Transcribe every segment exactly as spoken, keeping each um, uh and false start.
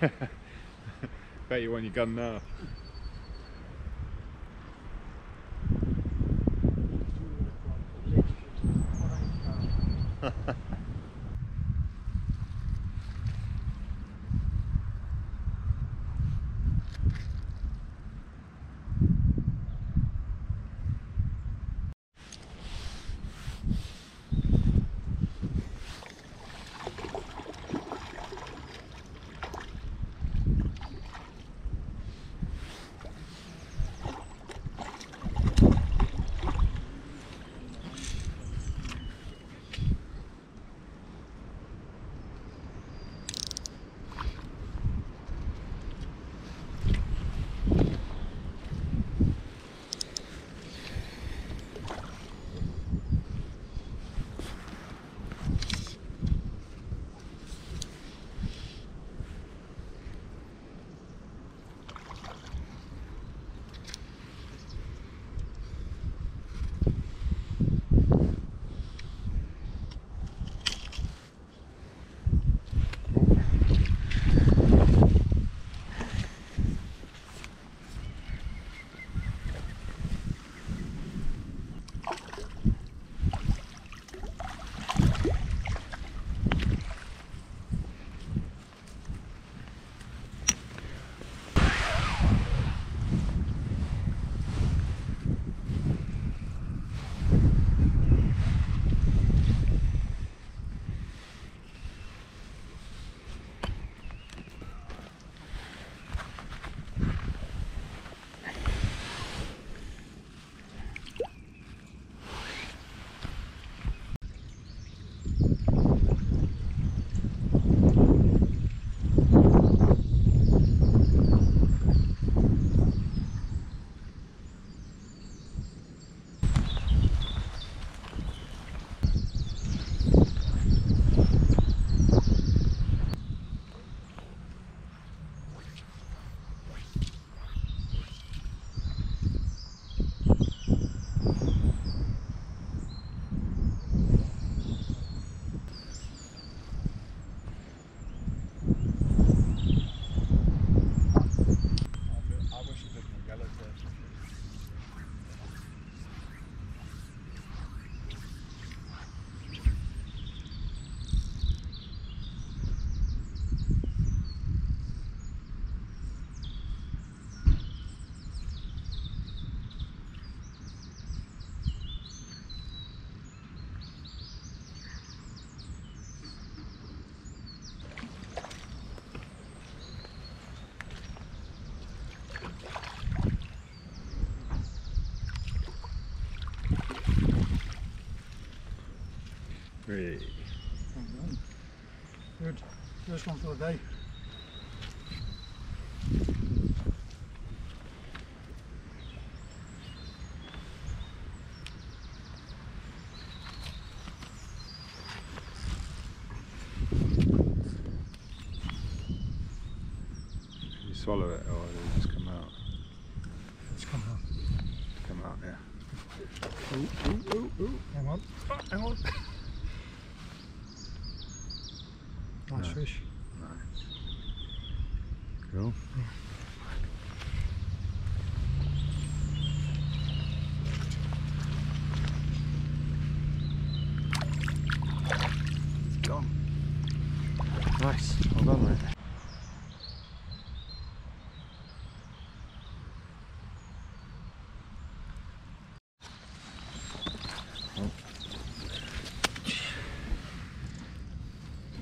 Bet you want your gun now. Really? Good. First one for the day. You swallow it or it just come out? It's come out. It's come out, yeah. Ooh, ooh, ooh, ooh. Hang on. Oh, hang on. Nice no. fish. Nice. Cool. Yeah. It's gone. Nice. Well done, mate.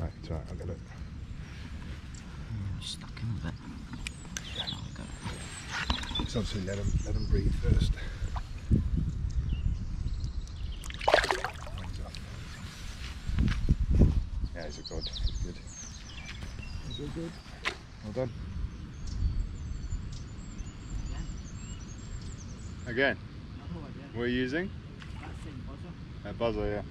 Right, I'll get it. Yeah, stuck in a bit. Yeah. It's obviously let them, let them breathe first. Yeah, it's a good. It's good. It's all good. Well done. Again. Again. We're using? That's a buzzer. A buzzer, yeah.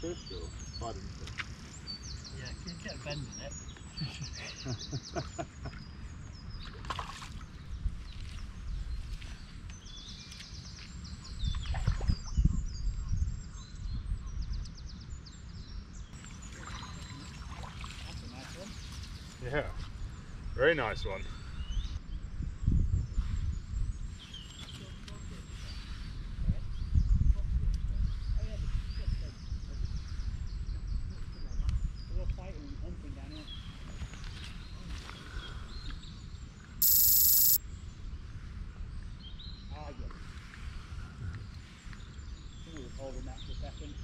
fish or fighting fish? Yeah, you get a bend in it. Yeah, very nice one. Holding that for a second.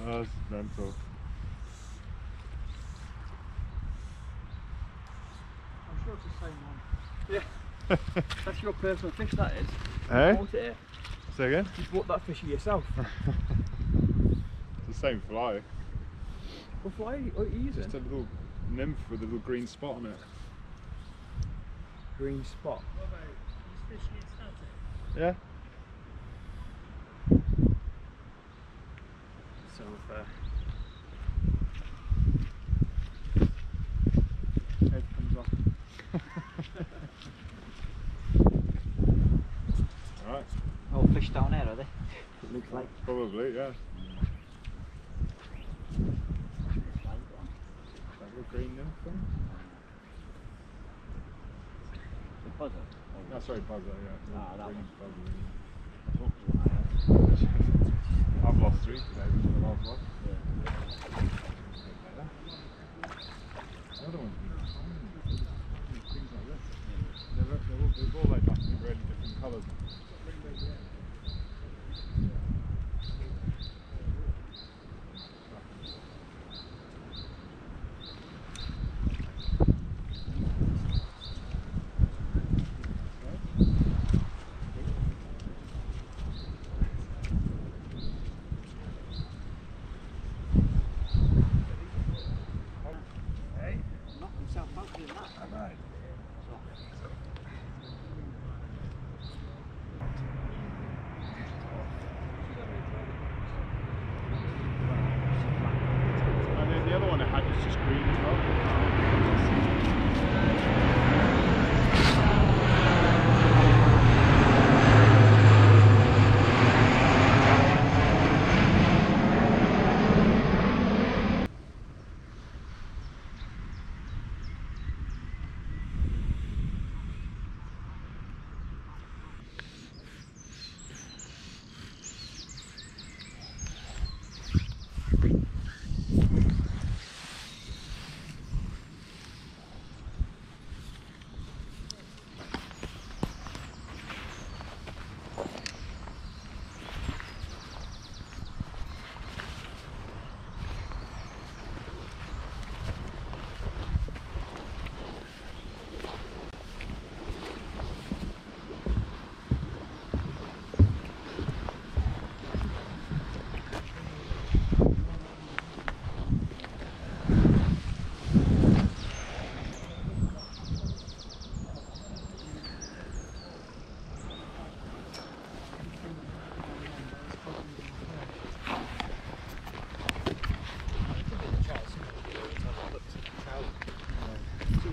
Oh, this is mental. I'm sure it's the same one. Yeah. That's your personal fish, that is. Eh? Hey? It Say again? You bought that fish yourself. It's the same fly. What fly are you using? Just a little nymph with a little green spot on it. Green spot? What about this fish needs static? Yeah. Over head comes off. Alright. Old fish down there, are they? It looks like. Probably, yeah. That green nymph thing? The buzzer? Oh, sorry, buzzer, yeah. Nah, that green one. Buzzer. Yeah. I've lost three today, which is the last one. Another one. Things like this. They're all, they're all like that in really different colours.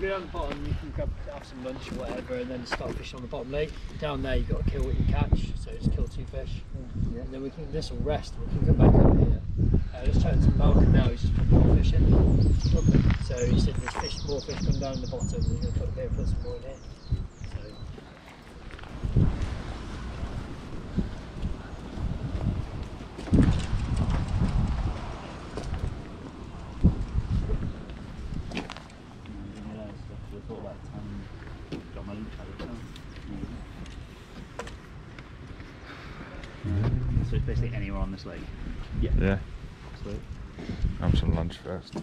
you go down the bottom, you can grab, have some lunch or whatever, and then start fishing on the bottom lake. Down there, you've got to kill what you catch, so just kill two fish. Yeah. And then we can, this will rest, and we can come back up here. Uh, let's turn to Malcolm now, he's just put more fish in. Okay. So he said there's fish, more fish come down the bottom, and he's going to put up here and put some more in here. So it's basically anywhere on this lake. Yeah. Yeah. Sweet. Have some lunch first.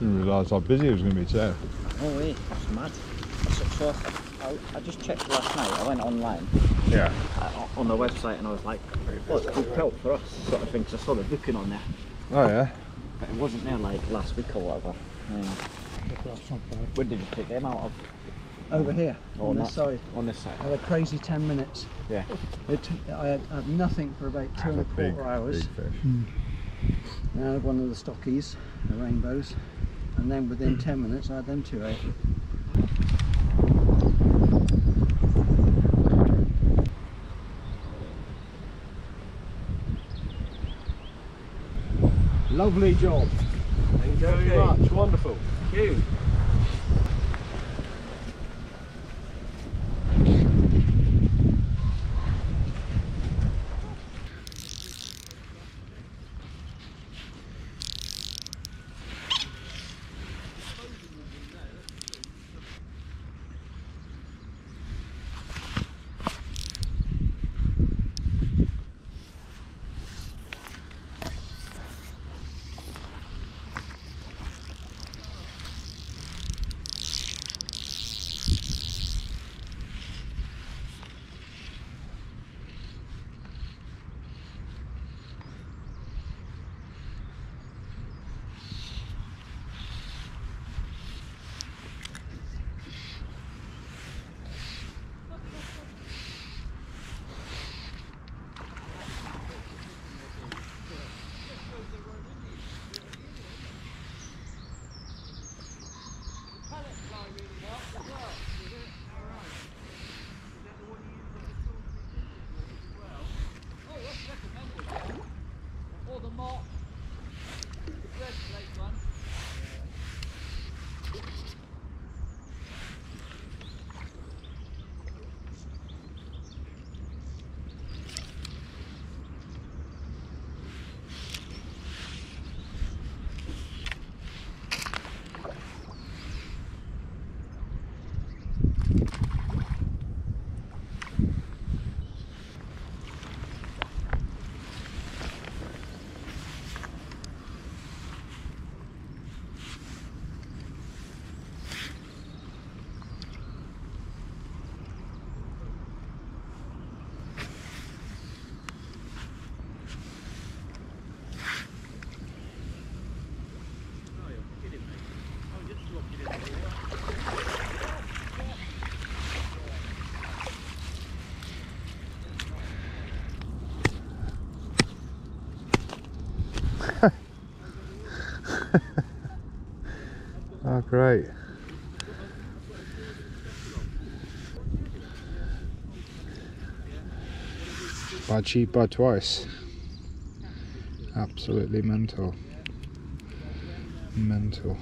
I didn't realise how busy it was going to be today. Oh wait, that's mad. So, so I, I just checked last night, I went online. Yeah. Uh, on their website and I was like, well, it's good help for us sort of thing, because I saw the booking on there. Oh yeah? But it wasn't there like last week or whatever. Yeah. Where did you pick them out of? Over here, oh, on, on this side. On this side. I had a crazy ten minutes. Yeah. It, I had, had nothing for about two and a quarter big, hours. Big fish. Mm. And I had one of the stockies, the rainbows. And then within ten minutes I had them two out. Lovely job. Thank you very much, wonderful. Thank you. Oh, great. Bad cheap, bad twice. Absolutely mental. Mental.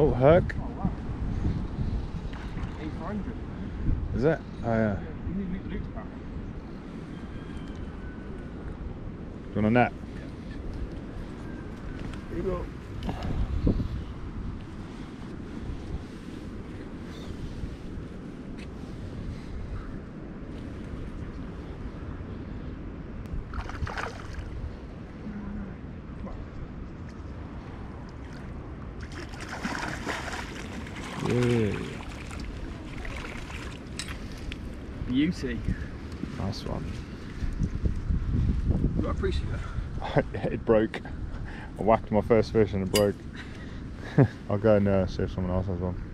Oh, heck. eight hundred. Is that? Oh, yeah. Going on that. Here you go. Yeah. Beauty. Nice one. I appreciate that. It broke. I whacked my first fish and it broke. I'll go and uh, see if someone else has one.